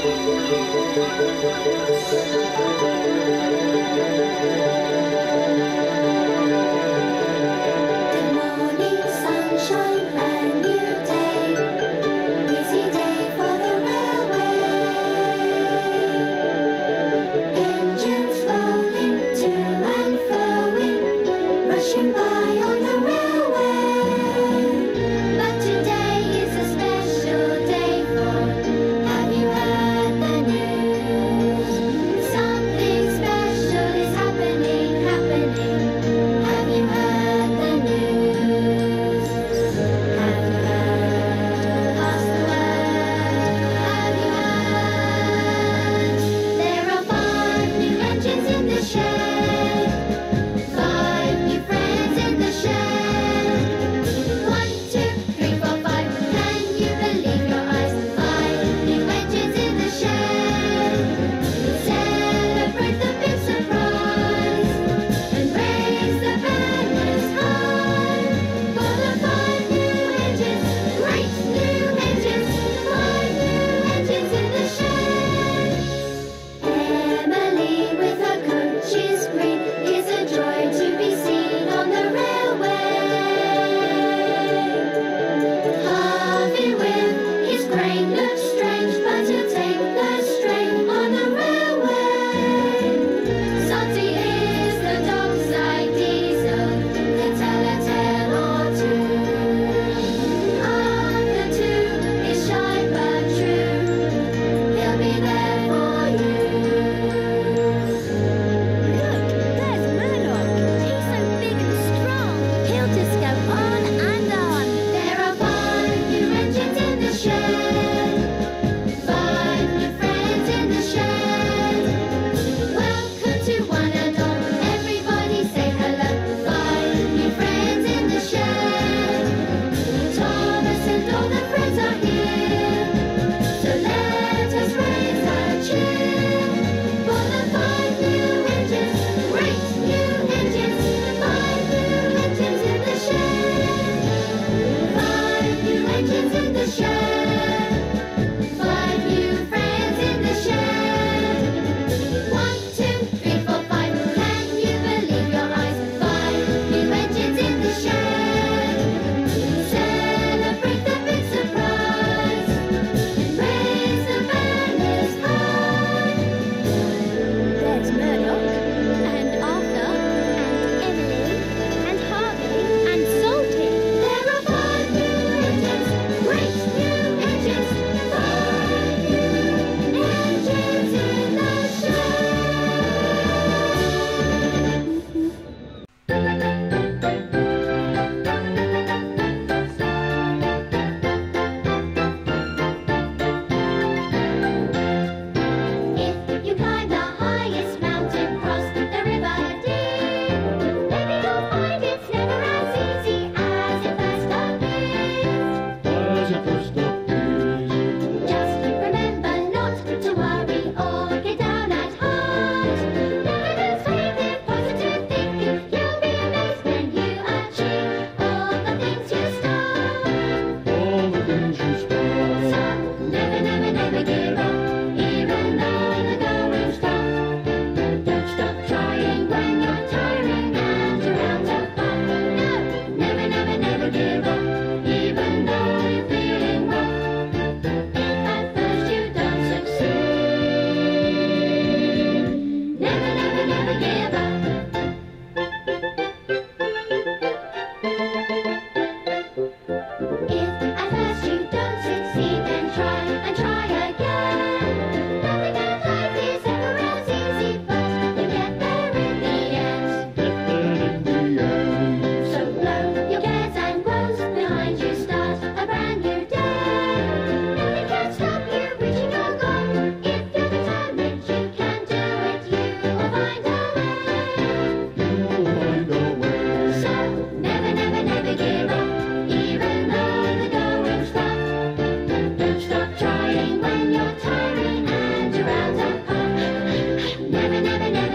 Never, never, never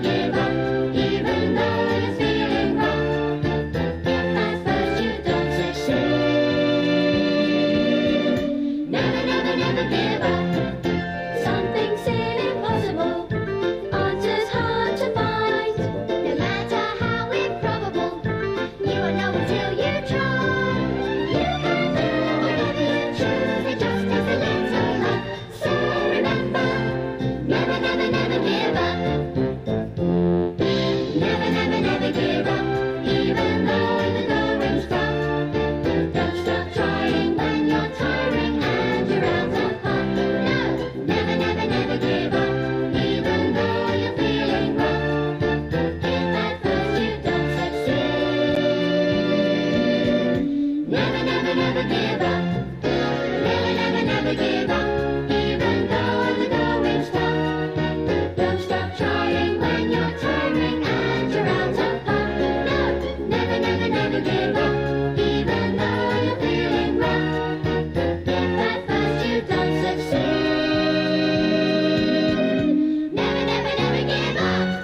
give up. Something never give up, even though the going stopped. Don't stop trying when you're turning and your rounds are up. No, never, never, never give up, even though you're feeling rough. Don't give up first, you don't succeed. Never, never, never give up.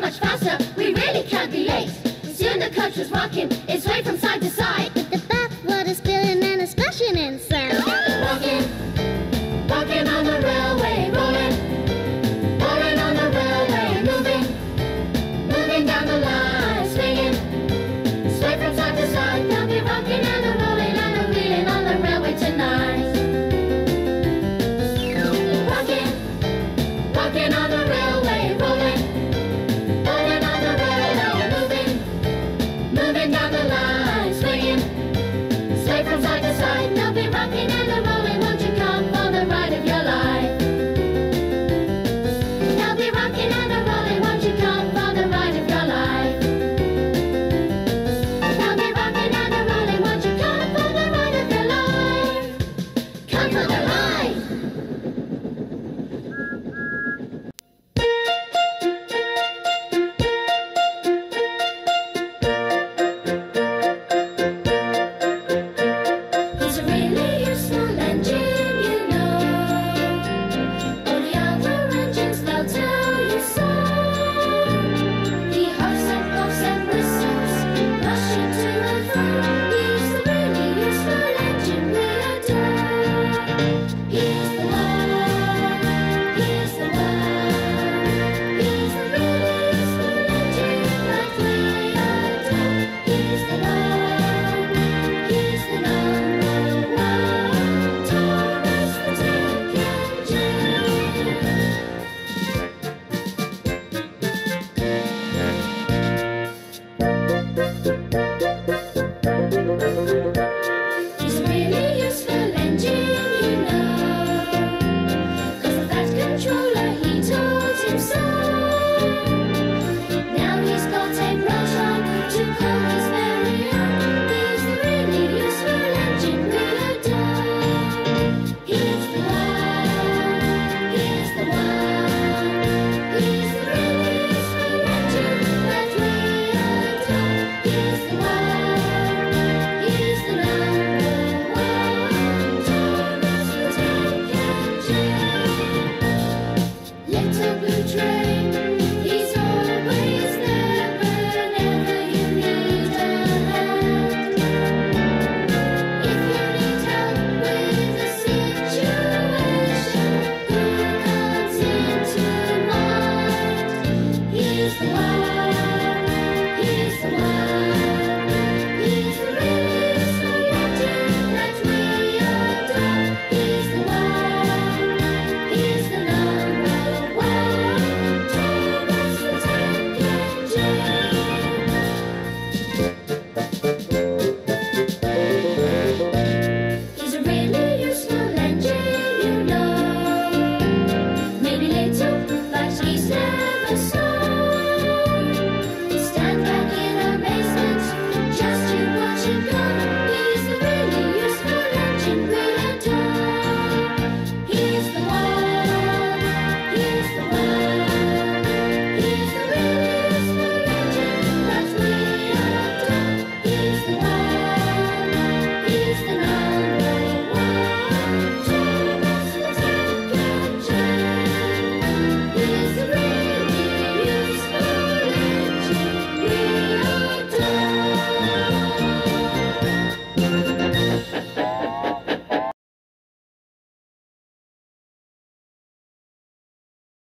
Much faster, we really can't be late. Soon the coach was rocking, it's swayed from side to side.